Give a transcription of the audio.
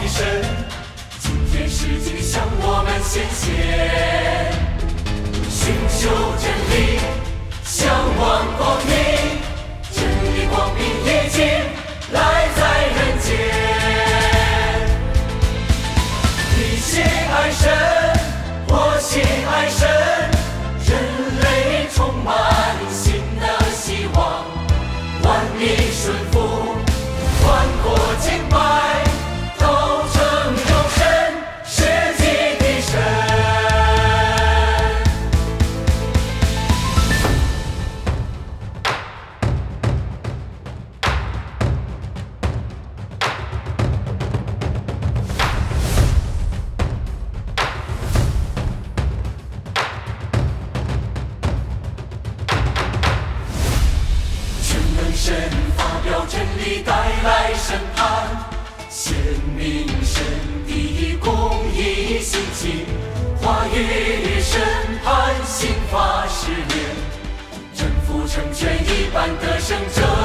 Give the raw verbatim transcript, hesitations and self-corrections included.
的神，今天世界向我们显现，寻求真理，向往光明，真理光明已经来在人间。你心爱神，我心爱神，人类充满新的希望，万民顺服，万国敬拜。 成全一般的圣者。